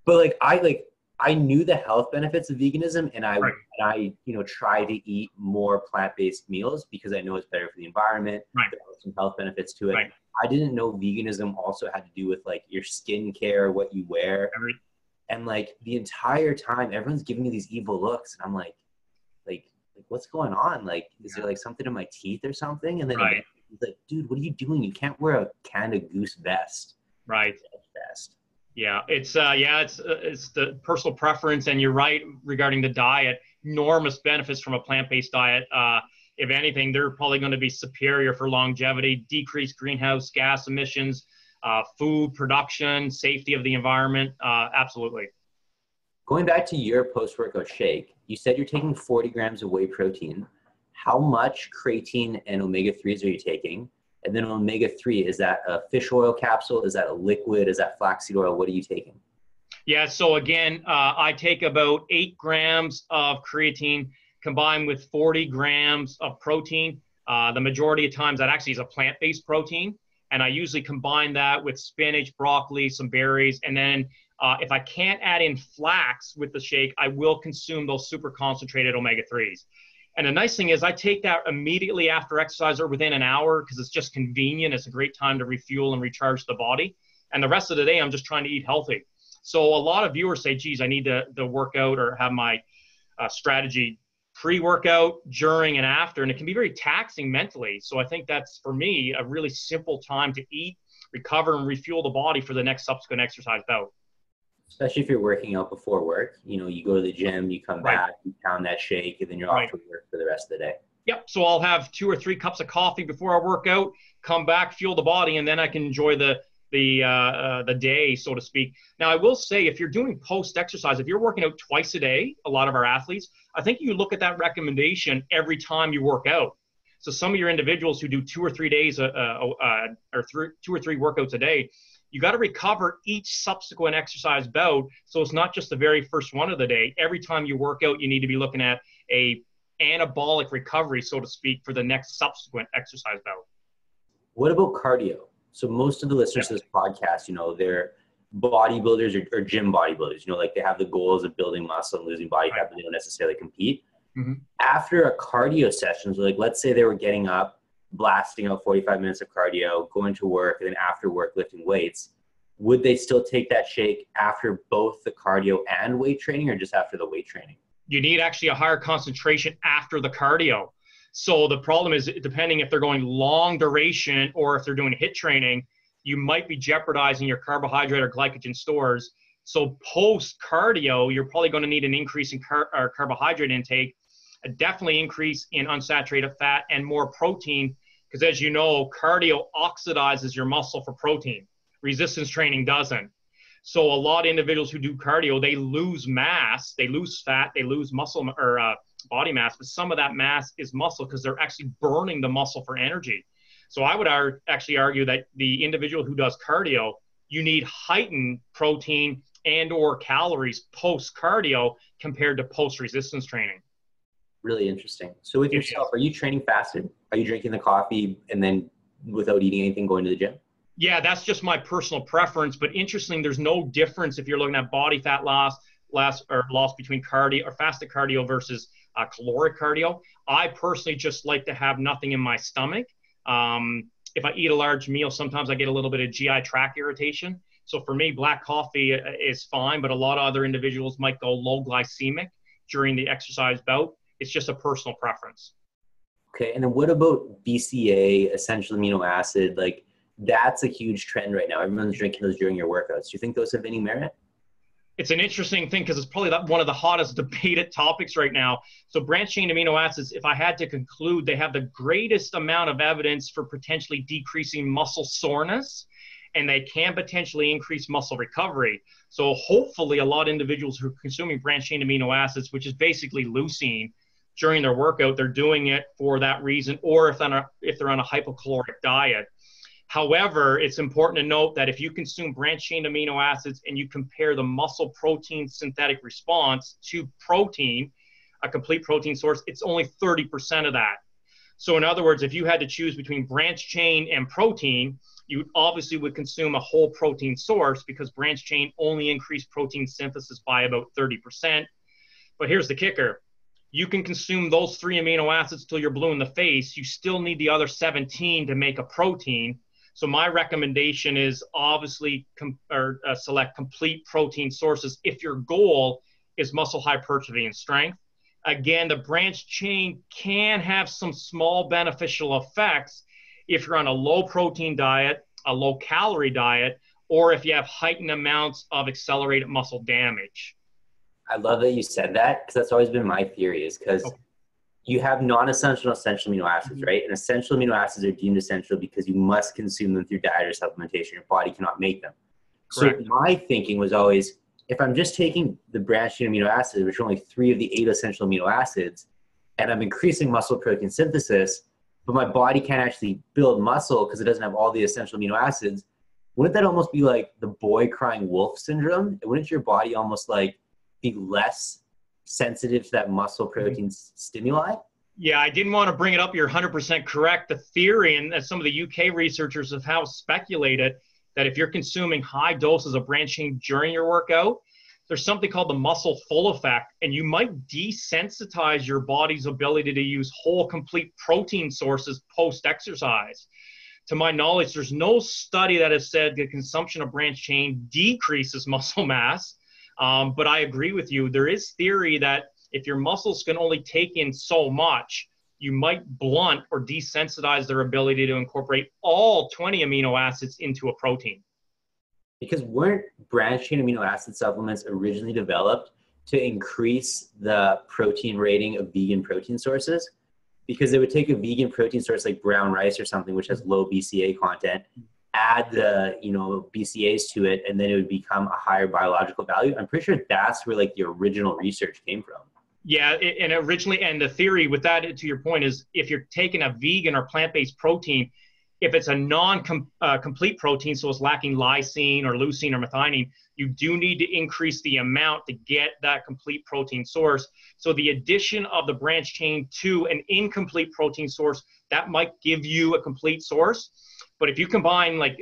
but I knew the health benefits of veganism, and I try to eat more plant-based meals because I know it's better for the environment. Right. There are some health benefits to it. Right. I didn't know veganism also had to do with like your skincare, what you wear, and like the entire time everyone's giving me these evil looks, and I'm like what's going on? Like, is there like something in my teeth or something? And then. Right. He's like, dude, what are you doing? You can't wear a Canada Goose vest. Right. Vest. Yeah, it's the personal preference, and you're right regarding the diet. Enormous benefits from a plant-based diet. If anything, they're probably going to be superior for longevity, decreased greenhouse gas emissions, food production, safety of the environment. Absolutely. Going back to your post-workout shake, you said you're taking 40 grams of whey protein. How much creatine and omega-3s are you taking? And then omega-3, is that a fish oil capsule? Is that a liquid? Is that flaxseed oil? What are you taking? Yeah, so again, I take about 8 grams of creatine combined with 40 grams of protein. The majority of times that actually is a plant-based protein. And I usually combine that with spinach, broccoli, some berries. And then if I can't add in flax with the shake, I will consume those super concentrated omega-3s. And the nice thing is I take that immediately after exercise or within an hour because it's just convenient. It's a great time to refuel and recharge the body. And the rest of the day, I'm just trying to eat healthy. So a lot of viewers say, geez, I need to work out or have my strategy pre-workout, during, and after. And it can be very taxing mentally. So I think that's, for me, a really simple time to eat, recover, and refuel the body for the next subsequent exercise bout. Especially if you're working out before work, you know, you go to the gym, you come back, you pound that shake, and then you're off to work for the rest of the day. Yep. So I'll have 2 or 3 cups of coffee before I work out, come back, fuel the body, and then I can enjoy the day, so to speak. Now, I will say, if you're doing post-exercise, if you're working out twice a day, a lot of our athletes, I think you look at that recommendation every time you work out. So some of your individuals who do 2 or 3 days or 2 or 3 workouts a day, you got to recover each subsequent exercise bout. So it's not just the very first one of the day. Every time you work out, you need to be looking at a anabolic recovery, so to speak, for the next subsequent exercise bout. What about cardio? So most of the listeners to this podcast, you know, they're bodybuilders or gym bodybuilders, you know, like they have the goals of building muscle and losing body fat, but they don't necessarily compete. Mm-hmm. After a cardio session, so like, let's say they were getting up, blasting out 45 minutes of cardio, going to work, and then after work lifting weights, would they still take that shake after both the cardio and weight training, or just after the weight training? You need actually a higher concentration after the cardio. So the problem is, depending if they're going long duration or if they're doing HIIT training, you might be jeopardizing your carbohydrate or glycogen stores. So post cardio, you're probably going to need an increase in carbohydrate intake, a definitely increase in unsaturated fat, and more protein, because as you know, cardio oxidizes your muscle for protein. Resistance training doesn't. So a lot of individuals who do cardio, they lose mass, they lose fat, they lose muscle or body mass, but some of that mass is muscle because they're actually burning the muscle for energy. So I would actually argue that the individual who does cardio, you need heightened protein and or calories post cardio compared to post resistance training. Really interesting. So with yourself, are you training fasted? Are you drinking the coffee and then without eating anything going to the gym? Yeah, that's just my personal preference. But interesting, there's no difference if you're looking at body fat loss between cardio or fasted cardio versus caloric cardio. I personally just like to have nothing in my stomach. If I eat a large meal, sometimes I get a little bit of GI tract irritation. So for me, black coffee is fine, but a lot of other individuals might go low glycemic during the exercise bout. It's just a personal preference. Okay. And then what about BCA, essential amino acid? Like, that's a huge trend right now. Everyone's drinking those during your workouts. Do you think those have any merit? It's an interesting thing because it's probably one of the hottest debated topics right now. So branched chain amino acids, if I had to conclude, they have the greatest amount of evidence for potentially decreasing muscle soreness, and they can potentially increase muscle recovery. So hopefully a lot of individuals who are consuming branched chain amino acids, which is basically leucine, during their workout, they're doing it for that reason, or if they're on a hypocaloric diet. However, it's important to note that if you consume branched chain amino acids and you compare the muscle protein synthetic response to protein, a complete protein source, it's only 30% of that. So in other words, if you had to choose between branched chain and protein, you obviously would consume a whole protein source because branched chain only increased protein synthesis by about 30%. But here's the kicker. You can consume those 3 amino acids till you're blue in the face. You still need the other 17 to make a protein. So my recommendation is obviously select complete protein sources if your goal is muscle hypertrophy and strength. Again, the branched chain can have some small beneficial effects if you're on a low protein diet, a low calorie diet, or if you have heightened amounts of accelerated muscle damage. I love that you said that, because that's always been my theory, is because you have non-essential and essential amino acids, right? And essential amino acids are deemed essential because you must consume them through diet or supplementation. Your body cannot make them. Correct. So my thinking was always, if I'm just taking the branched chain amino acids, which are only 3 of the 8 essential amino acids, and I'm increasing muscle protein synthesis, but my body can't actually build muscle because it doesn't have all the essential amino acids, wouldn't that almost be like the boy crying wolf syndrome? Wouldn't your body almost like be less sensitive to that muscle protein stimuli? Yeah, I didn't want to bring it up. You're 100% correct. The theory, and some of the UK researchers have speculated that if you're consuming high doses of branched chain during your workout, there's something called the muscle full effect, and you might desensitize your body's ability to use whole, complete protein sources post-exercise. To my knowledge, there's no study that has said the consumption of branched chain decreases muscle mass, but I agree with you. There is theory that if your muscles can only take in so much, you might blunt or desensitize their ability to incorporate all 20 amino acids into a protein. Because weren't branched chain amino acid supplements originally developed to increase the protein rating of vegan protein sources? Because they would take a vegan protein source like brown rice or something, which has low BCA content, add the, you know, BCAs to it, and then it would become a higher biological value. I'm pretty sure that's where like the original research came from. Yeah, and originally, and the theory with that, to your point, is if you're taking a vegan or plant-based protein, if it's a non-complete protein, so it's lacking lysine or leucine or methionine, you do need to increase the amount to get that complete protein source. So the addition of the branch chain to an incomplete protein source, that might give you a complete source. But if you combine like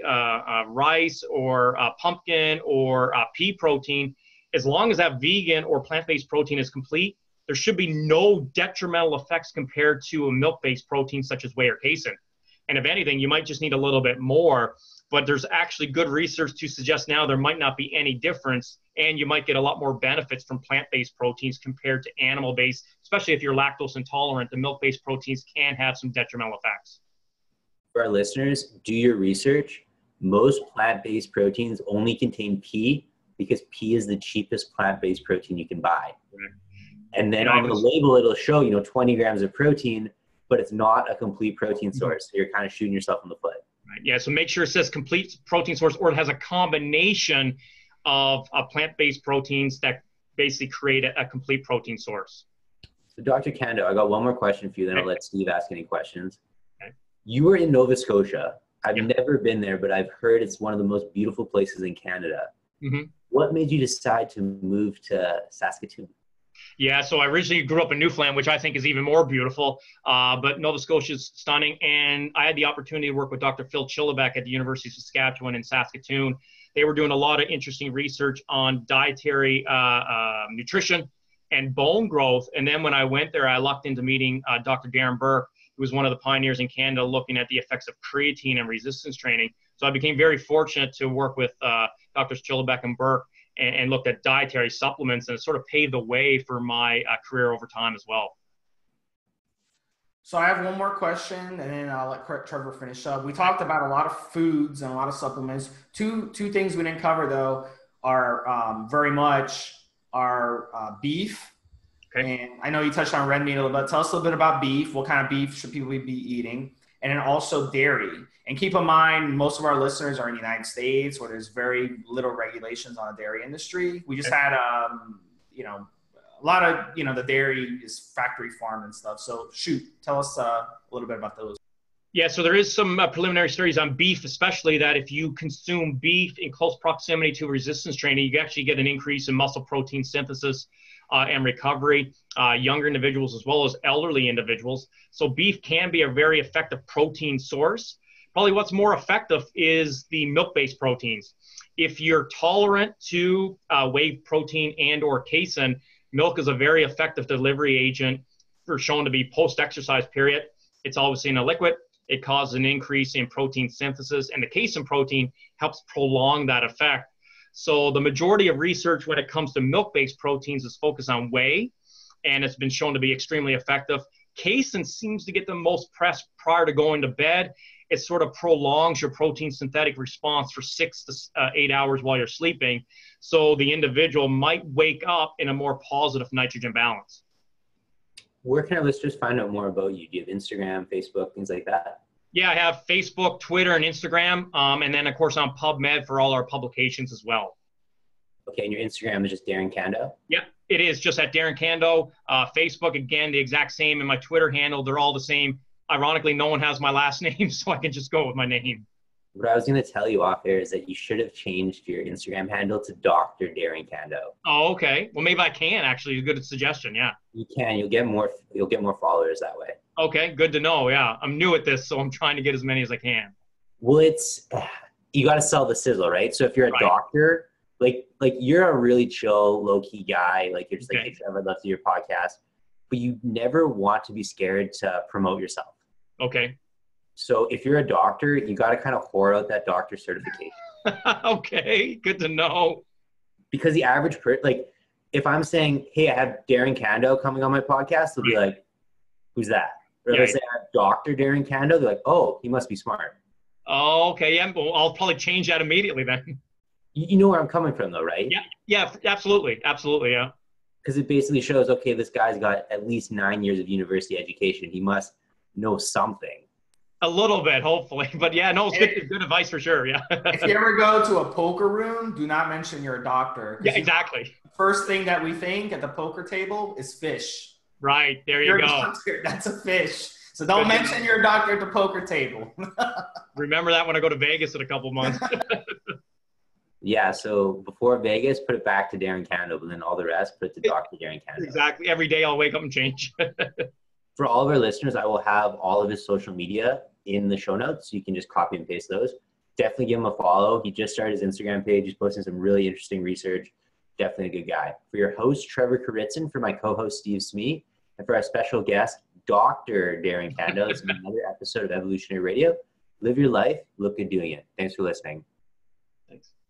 rice or pumpkin or pea protein, as long as that vegan or plant-based protein is complete, there should be no detrimental effects compared to a milk-based protein such as whey or casein. And if anything, you might just need a little bit more, but there's actually good research to suggest now there might not be any difference, and you might get a lot more benefits from plant-based proteins compared to animal-based, especially if you're lactose intolerant. The milk-based proteins can have some detrimental effects. For our listeners, do your research. Most plant-based proteins only contain pea because pea is the cheapest plant-based protein you can buy. Right. And then on the label, it'll show, you know, 20 grams of protein, but it's not a complete protein source. So you're kind of shooting yourself in the foot. Right. Yeah, so make sure it says complete protein source, or it has a combination of plant-based proteins that basically create a complete protein source. So Dr. Candow, I got one more question for you, then I'll let Steve ask any questions. Okay. You were in Nova Scotia. I've never been there, but I've heard it's one of the most beautiful places in Canada. Mm-hmm. What made you decide to move to Saskatoon? Yeah, so I originally grew up in Newfoundland, which I think is even more beautiful, but Nova Scotia is stunning, and I had the opportunity to work with Dr. Phil Chilibeck at the University of Saskatchewan in Saskatoon. They were doing a lot of interesting research on dietary nutrition and bone growth, and then when I went there, I lucked into meeting Dr. Darren Burke, who was one of the pioneers in Canada looking at the effects of creatine and resistance training. So I became very fortunate to work with Drs. Chilibeck and Burke, and looked at dietary supplements, and it sort of paved the way for my career over time as well. So I have one more question, and then I'll let Trevor finish up. We talked about a lot of foods and a lot of supplements. Two things we didn't cover though are beef. Okay. And I know you touched on red meat a little bit. Tell us a little bit about beef. What kind of beef should people be eating? And then also dairy. And keep in mind, most of our listeners are in the United States, where there's very little regulations on the dairy industry. We just had, a lot of, the dairy is factory farmed and stuff. So tell us a little bit about those. Yeah, so there is some preliminary studies on beef, especially that if you consume beef in close proximity to resistance training, you actually get an increase in muscle protein synthesis and recovery, younger individuals as well as elderly individuals. So beef can be a very effective protein source. Probably what's more effective is the milk-based proteins. If you're tolerant to whey protein and or casein, milk is a very effective delivery agent for shown to be post-exercise period. It's obviously in a liquid. It causes an increase in protein synthesis, and the casein protein helps prolong that effect. So the majority of research when it comes to milk-based proteins is focused on whey, and it's been shown to be extremely effective. Casein seems to get the most press prior to going to bed. It sort of prolongs your protein synthetic response for 6 to 8 hours while you're sleeping. So the individual might wake up in a more positive nitrogen balance. Where can our listeners find out more about you? Do you have Instagram, Facebook, things like that? Yeah, I have Facebook, Twitter, and Instagram, and then, of course, on PubMed for all our publications as well. Okay, and your Instagram is just Darren Candow? Yeah, it is, just at Darren Candow. Facebook, again, the exact same, and my Twitter handle, they're all the same. Ironically, no one has my last name, so I can just go with my name. What I was going to tell you off air is that you should have changed your Instagram handle to Dr. Darren Candow. Oh, okay. Well, maybe I can, actually. Good suggestion, yeah. You can. You'll get more followers that way. Okay, good to know. Yeah, I'm new at this, so I'm trying to get as many as I can. Well, you got to sell the sizzle, right? So if you're a doctor, Like you're a really chill, low-key guy. Like you're just like, hey, Trevor, I'd love to do your podcast. But you never want to be scared to promote yourself. Okay. So if you're a doctor, you got to kind of whore out that doctor certification. Okay. Good to know. Because the average person, like if I'm saying, hey, I have Darren Candow coming on my podcast, they'll be like, who's that? Or if I say I have Dr. Darren Candow, they're like, oh, he must be smart. Oh, okay. Yeah, I'll probably change that immediately then. You know where I'm coming from though, right? Yeah. Yeah, absolutely. Absolutely. Yeah. Because it basically shows, okay, this guy's got at least 9 years of university education. He must know something. A little bit, hopefully. But yeah, no, it's good advice for sure. Yeah. If you ever go to a poker room, do not mention you're a doctor. Yeah, exactly. First thing that we think at the poker table is fish. Right. There you go. Doctor, that's a fish. So don't mention you're a doctor at the poker table. Remember that when I go to Vegas in a couple months. Yeah, so before Vegas, put it back to Darren Candow, and then all the rest, put it to Dr. Darren Candow. Exactly. Every day I'll wake up and change. For all of our listeners, I will have all of his social media in the show notes, so you can just copy and paste those. Definitely give him a follow. He just started his Instagram page. He's posting some really interesting research. Definitely a good guy. For your host, Trevor Kouritzin, for my co-host, Steve Smee, and for our special guest, Dr. Darren Candow. This is another episode of Evolutionary Radio. Live your life. Look good doing it. Thanks for listening. Thanks.